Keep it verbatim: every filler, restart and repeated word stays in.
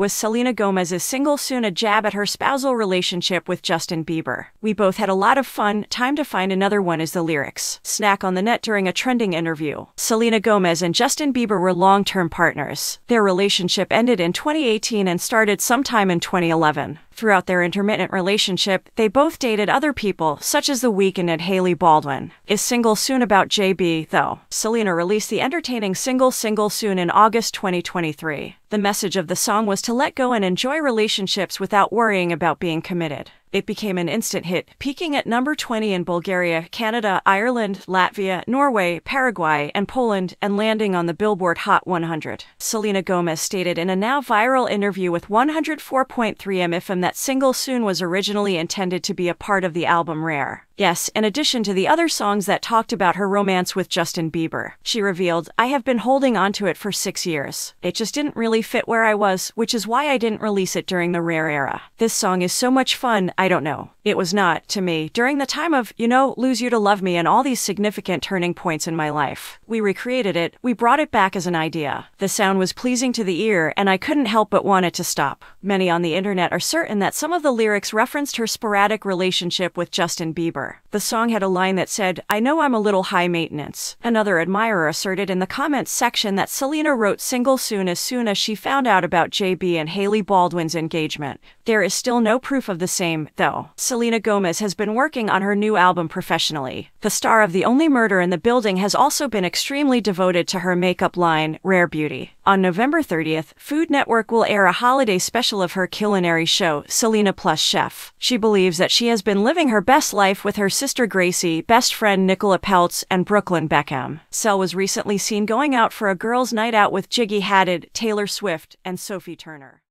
was Selena Gomez's Single Soon, a jab at her spousal relationship with Justin Bieber. "We both had a lot of fun, time to find another one," is the lyrics. Snack on the net during a trending interview. Selena Gomez and Justin Bieber were long-term partners. Their relationship ended in twenty eighteen and started sometime in twenty eleven. Throughout their intermittent relationship, they both dated other people, such as The Weeknd and Hailey Baldwin. Is Single Soon about J B, though? Selena released the entertaining single Single Soon in August twenty twenty-three. The message of the song was to let go and enjoy relationships without worrying about being committed. It became an instant hit, peaking at number twenty in Bulgaria, Canada, Ireland, Latvia, Norway, Paraguay, and Poland, and landing on the Billboard Hot one hundred. Selena Gomez stated in a now-viral interview with one oh four point three F M that Single Soon was originally intended to be a part of the album Rare. Yes, in addition to the other songs that talked about her romance with Justin Bieber. She revealed, "I have been holding on to it for six years. It just didn't really fit where I was, which is why I didn't release it during the Rare era. This song is so much fun, I don't know. It was not, to me, during the time of, you know, Lose You to Love Me and all these significant turning points in my life. We recreated it, we brought it back as an idea. The sound was pleasing to the ear, and I couldn't help but want it to stop." Many on the internet are certain that some of the lyrics referenced her sporadic relationship with Justin Bieber. The song had a line that said, "I know I'm a little high maintenance." Another admirer asserted in the comments section that Selena wrote Single Soon as soon as she found out about J B and Hailey Baldwin's engagement. There is still no proof of the same, though. Selena Gomez has been working on her new album professionally. The star of the Only Murder in the Building has also been extremely devoted to her makeup line, Rare Beauty. On November thirtieth, Food Network will air a holiday special of her culinary show, Selena Plus Chef. She believes that she has been living her best life with her sister Gracie, best friend Nicola Peltz, and Brooklyn Beckham. Sel was recently seen going out for a girls' night out with Gigi Hadid, Taylor Swift, and Sophie Turner.